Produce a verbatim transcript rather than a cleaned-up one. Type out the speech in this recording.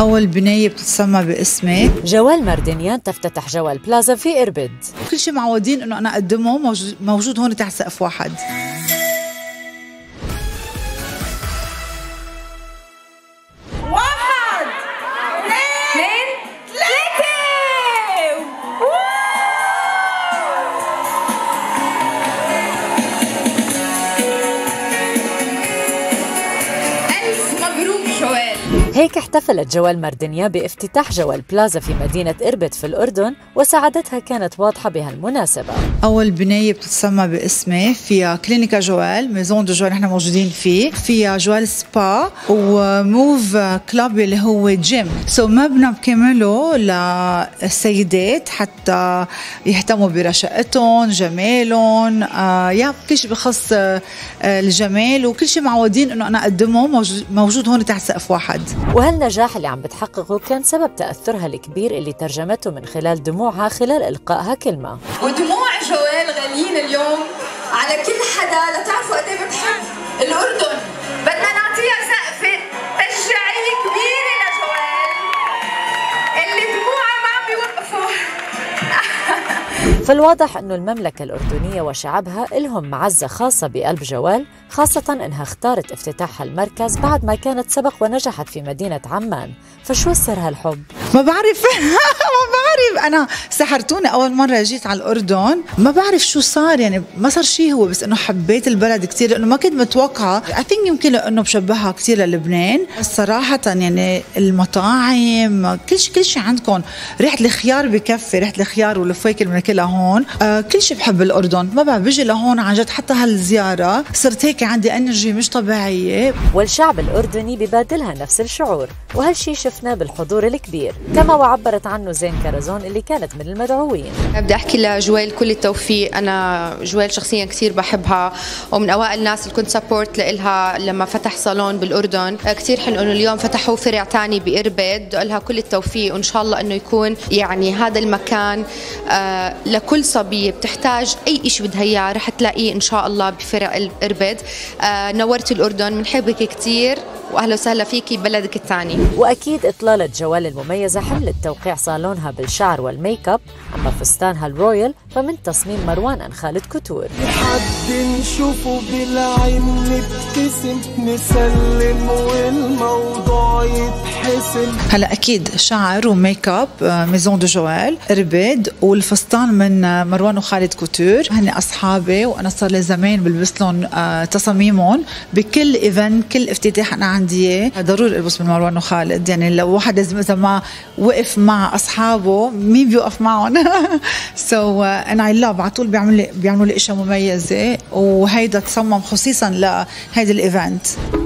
أول بناية بتتسمى باسمي. جويل مردينيان تفتتح جويل بلازا في إربد. كل شيء معودين إنه أنا أقدمه موجود هون تحت سقف واحد. هيك احتفلت جويل مردينيان بافتتاح جويل بلازا في مدينة إربد في الأردن، وسعادتها كانت واضحة بهالمناسبة. أول بناية بتتسمى باسمي، فيها كلينيكا جويل، ميزون دو جويل نحن موجودين فيه، فيها جويل سبا وموف كلاب اللي هو جيم، سو مبنى بكامله للسيدات حتى يهتموا برشاقتهم، جمالهم، آه يا كل شيء بخص آه الجمال، وكل شيء معودين إنه أنا أقدمه موجود هون تحت سقف واحد. وهالنجاح اللي عم بتحققه كان سبب تأثرها الكبير اللي ترجمته من خلال دموعها خلال إلقائها كلمة. ودموع جويل غاليين اليوم على كل حدا لتعرفوا قد ايه بتحب الأردن، بدنا نعطيها سقفة تشجيعية كبيرة لجويل اللي دموعها ما عم بيوقفوا. فالواضح إنه المملكة الأردنية وشعبها إلهم معزة خاصة بقلب جويل، خاصة إنها اختارت افتتاح هالمركز بعد ما كانت سبق ونجحت في مدينة عمان، فشو سر هالحب؟ ما بعرف ما بعرف، أنا سحرتوني أول مرة جيت على الأردن، ما بعرف شو صار، يعني ما صار شيء هو، بس إنه حبيت البلد كثير لأنه ما كنت متوقعة. I think يمكن لأنه بشبهها كثير للبنان صراحة، يعني المطاعم كل شيء كل شيء عندكم، ريحة الخيار بكفي، ريحة الخيار والفواكه اللي بناكلها هون، آه كل شيء بحب الأردن، ما بعرف بيجي لهون عن جد حتى هالزيارة صرت هيك عندي انرجي مش طبيعيه. والشعب الاردني ببادلها نفس الشعور، وهالشي شفناه بالحضور الكبير، كما وعبرت عنه زين كرزون اللي كانت من المدعوين. بدي احكي لجويل كل التوفيق، انا جويل شخصيا كثير بحبها ومن اوائل الناس اللي كنت سبورت لها لما فتح صالون بالاردن، كثير حلو انه اليوم فتحوا فرع ثاني بإربد، بدي اقول لها كل التوفيق، وان شاء الله انه يكون يعني هذا المكان آه لكل صبيه بتحتاج اي شيء بدها اياه رح تلاقيه ان شاء الله بفرع إربد. آه نورتي الأردن، بنحبك كثير وأهلا وسهلا فيكي ببلدك الثاني. وأكيد إطلالة جويل المميزة حملت توقيع صالونها بالشعر والميك اب، أما فستانها الرويال فمن تصميم مروان وخالد كوتور. حد نشوفه بالعين نبتسم نسلم والموضوع يتحسم. هلا أكيد شعر وميك اب ميزون دو جويل إربد، والفستان من مروان وخالد كوتور، هن أصحابي وأنا صار لي زمان بلبس لهم تصاميمهم بكل ايفنت، كل افتتاح أنا عندي ضروري البس من مروان وخالد، يعني لو واحد لازم اذا ما وقف مع اصحابه مين بيوقف معهم؟ سو انا اي لاف على طول بيعمل بيعملوا لي اشياء مميزه، وهيدا تصمم خصيصا لهيدا الايفنت.